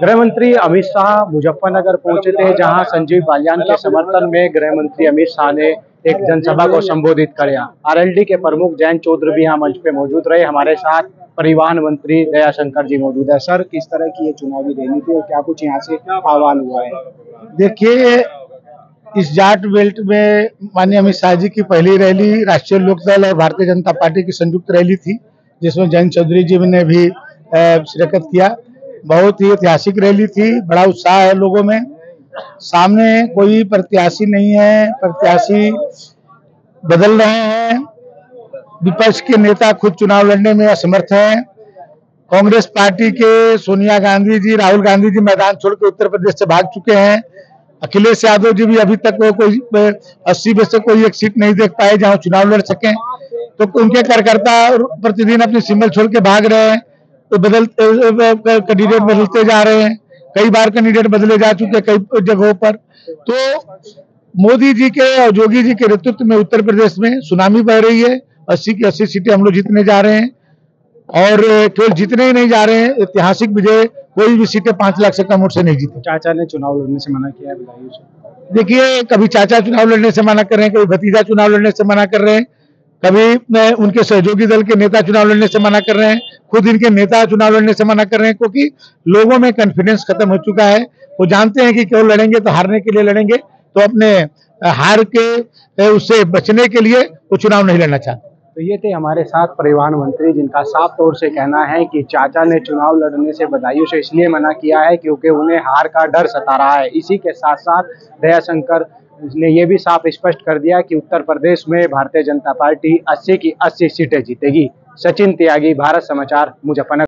गृह मंत्री अमित शाह मुजफ्फरनगर पहुंचे थे, जहां संजीव बालियान के समर्थन में गृह मंत्री अमित शाह ने एक जनसभा को संबोधित किया। आरएलडी के प्रमुख जयंत चौधरी भी यहाँ मंच पे मौजूद रहे। हमारे साथ परिवहन मंत्री दयाशंकर जी मौजूद है। सर, किस तरह की ये चुनावी रैली थी और क्या कुछ यहाँ से आह्वान हुआ है? देखिए, इस जाट बेल्ट में माननीय अमित शाह जी की पहली रैली राष्ट्रीय लोकदल और भारतीय जनता पार्टी की संयुक्त रैली थी, जिसमें जयंत चौधरी जी ने भी शिरकत किया। बहुत ही ऐतिहासिक रैली थी, बड़ा उत्साह है लोगों में। सामने कोई प्रत्याशी नहीं है, प्रत्याशी बदल रहे हैं। विपक्ष के नेता खुद चुनाव लड़ने में असमर्थ हैं। कांग्रेस पार्टी के सोनिया गांधी जी, राहुल गांधी जी मैदान छोड़कर उत्तर प्रदेश से भाग चुके हैं। अखिलेश यादव जी भी अभी तक कोई 80 में से कोई एक सीट नहीं देख पाए जहाँ चुनाव लड़ सके। तो उनके कार्यकर्ता प्रतिदिन अपनी सिंबल छोड़ के भाग रहे हैं। तो कैंडिडेट बदलते जा रहे हैं, कई बार कैंडिडेट बदले जा चुके हैं कई जगहों पर। तो मोदी जी के और योगी जी के नेतृत्व में उत्तर प्रदेश में सुनामी बह रही है। 80 की 80 सीटें हम लोग जीतने जा रहे हैं, और केवल जीतने ही नहीं जा रहे हैं, ऐतिहासिक विजय। कोई भी सीटें 5 लाख से कम वोट से नहीं जीते। चाचा ने चुनाव लड़ने से मना किया है। देखिए, कभी चाचा चुनाव लड़ने से मना कर रहे हैं, कभी भतीजा चुनाव लड़ने से मना कर रहे हैं, कभी उनके सहयोगी दल के नेता चुनाव लड़ने से मना कर रहे हैं, खुद इनके नेता चुनाव लड़ने से मना कर रहे हैं, क्योंकि लोगों में कॉन्फिडेंस खत्म हो चुका है। वो जानते हैं कि क्यों लड़ेंगे, तो हारने के लिए लड़ेंगे। तो अपने हार के उससे बचने के लिए वो चुनाव नहीं लड़ना चाहते। तो ये थे हमारे साथ परिवहन मंत्री, जिनका साफ तौर से कहना है कि चाचा ने चुनाव लड़ने से बदायूं से इसलिए मना किया है क्योंकि उन्हें हार का डर सता रहा है। इसी के साथ साथ दयाशंकर ने ये भी साफ स्पष्ट कर दिया कि उत्तर प्रदेश में भारतीय जनता पार्टी 80 की 80 सीटें जीतेगी। सचिन त्यागी, भारत समाचार, मुजफ्फरनगर।